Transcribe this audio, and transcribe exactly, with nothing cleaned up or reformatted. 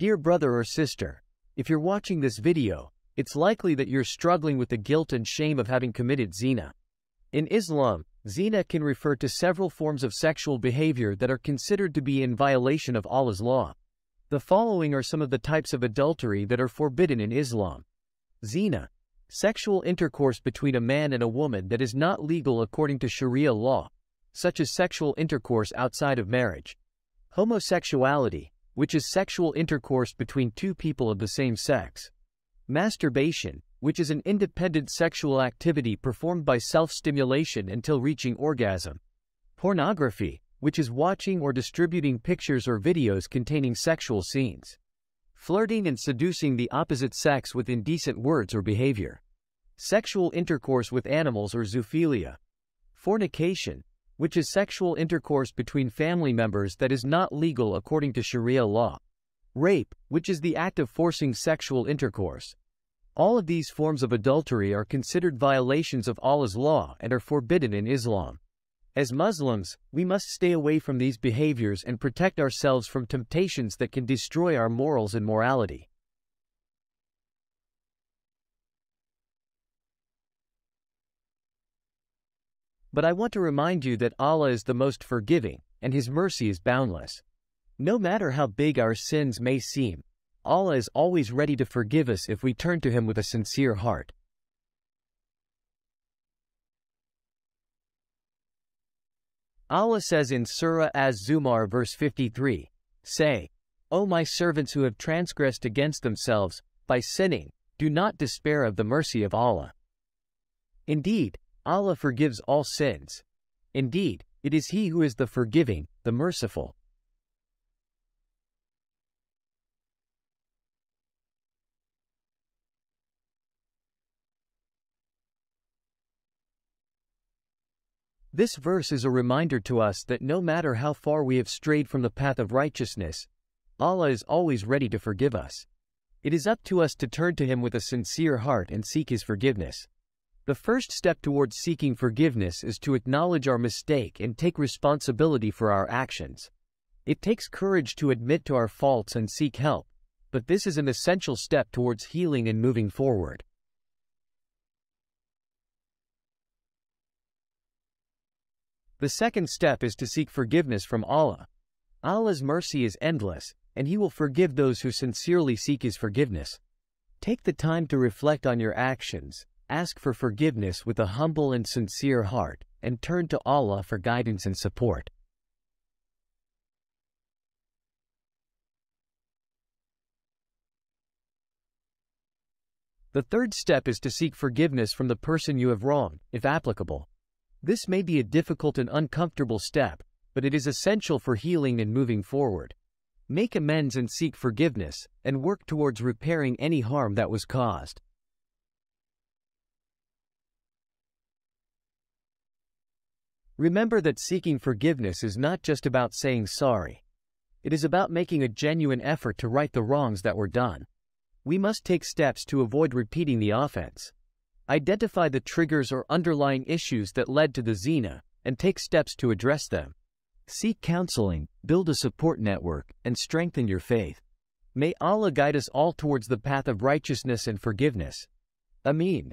Dear brother or sister, if you're watching this video, it's likely that you're struggling with the guilt and shame of having committed zina. In Islam, zina can refer to several forms of sexual behavior that are considered to be in violation of Allah's law. The following are some of the types of adultery that are forbidden in Islam. Zina, sexual intercourse between a man and a woman that is not legal according to Sharia law, such as sexual intercourse outside of marriage. Homosexuality, which is sexual intercourse between two people of the same sex. Masturbation, which is an independent sexual activity performed by self-stimulation until reaching orgasm. Pornography, which is watching or distributing pictures or videos containing sexual scenes. Flirting and seducing the opposite sex with indecent words or behavior. Sexual intercourse with animals or zoophilia. Fornication, which is sexual intercourse between family members that is not legal according to Sharia law. Rape, which is the act of forcing sexual intercourse. All of these forms of adultery are considered violations of Allah's law and are forbidden in Islam. As Muslims, we must stay away from these behaviors and protect ourselves from temptations that can destroy our morals and morality. But I want to remind you that Allah is the most forgiving, and His mercy is boundless. No matter how big our sins may seem, Allah is always ready to forgive us if we turn to Him with a sincere heart. Allah says in Surah Az-Zumar verse fifty-three, "Say, O my servants who have transgressed against themselves by sinning, do not despair of the mercy of Allah. Indeed, Allah forgives all sins. Indeed, it is He who is the forgiving, the merciful." This verse is a reminder to us that no matter how far we have strayed from the path of righteousness, Allah is always ready to forgive us. It is up to us to turn to Him with a sincere heart and seek His forgiveness. The first step towards seeking forgiveness is to acknowledge our mistake and take responsibility for our actions. It takes courage to admit to our faults and seek help, but this is an essential step towards healing and moving forward. The second step is to seek forgiveness from Allah. Allah's mercy is endless, and He will forgive those who sincerely seek His forgiveness. Take the time to reflect on your actions. Ask for forgiveness with a humble and sincere heart, and turn to Allah for guidance and support. The third step is to seek forgiveness from the person you have wronged, if applicable. This may be a difficult and uncomfortable step, but it is essential for healing and moving forward. Make amends and seek forgiveness, and work towards repairing any harm that was caused. Remember that seeking forgiveness is not just about saying sorry. It is about making a genuine effort to right the wrongs that were done. We must take steps to avoid repeating the offense. Identify the triggers or underlying issues that led to the zina, and take steps to address them. Seek counseling, build a support network, and strengthen your faith. May Allah guide us all towards the path of righteousness and forgiveness. Ameen.